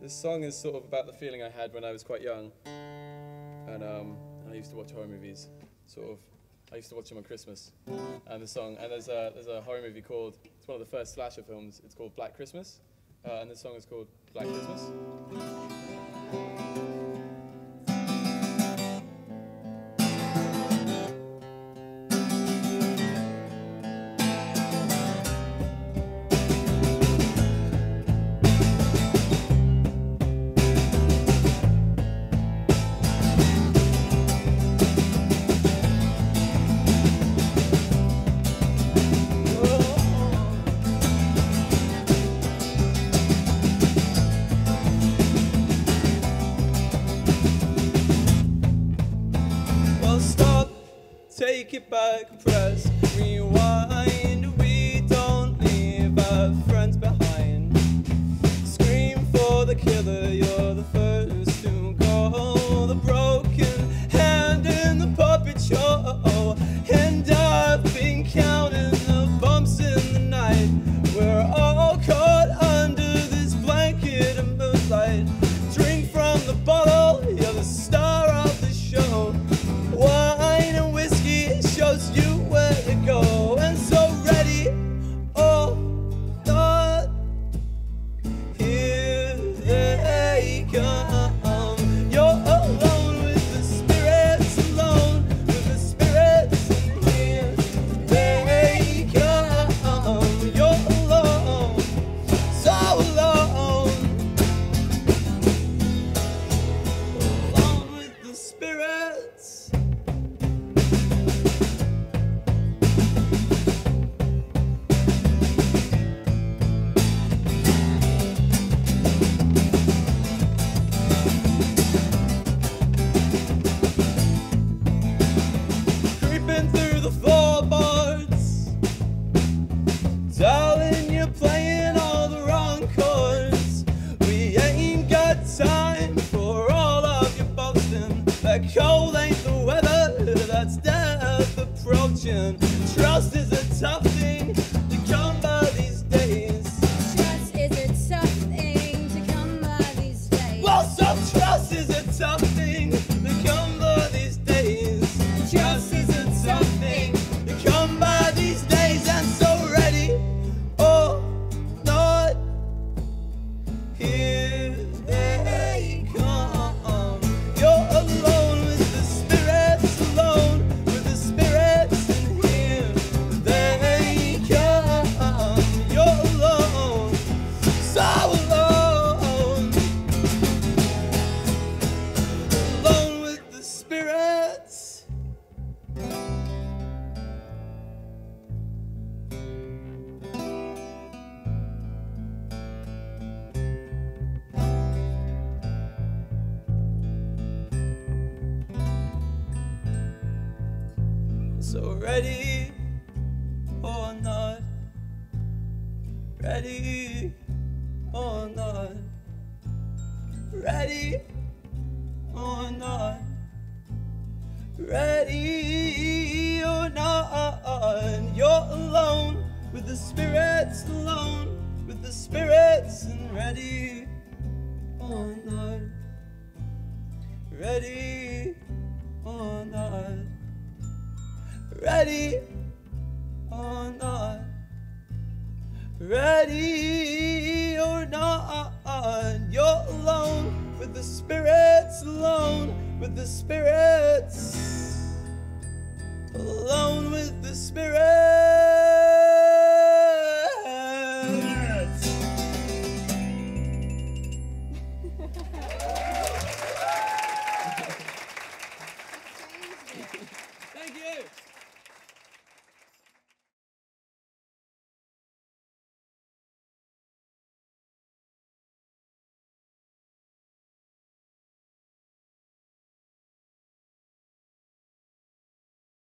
This song is sort of about the feeling I had when I was quite young, and I used to watch horror movies. Sort of, I used to watch them on Christmas. And the song, and there's a horror movie called, it's one of the first slasher films. It's called Black Christmas, and this song is called Black Christmas. Take it back, press rewind. We don't leave our friends behind. Scream for the killer, you're the first to go. The broken hand in the puppet show. And I've been counting the bumps in the night. We're all caught under this blanket of moonlight. Drink from the bottle, you're the star of the show. Shows you where to go, and so ready or not, here they come. You're alone with the spirits and here they come. You're alone, so alone, alone with the spirits. Cold ain't the weather, that's death approaching. Trust is a tough thing to come by these days. Trust is a tough thing to come by these days. Well, so trust is a tough thing to come by these days. Trust is a tough thing to come by these days. And so ready or not, here they come. So ready or not, ready or not, ready or not, ready or not, you're alone with the spirits, alone with the spirits, and ready or not, ready or not. Ready or not, ready or not, you're alone with the spirits, alone with the spirits, alone with the spirits.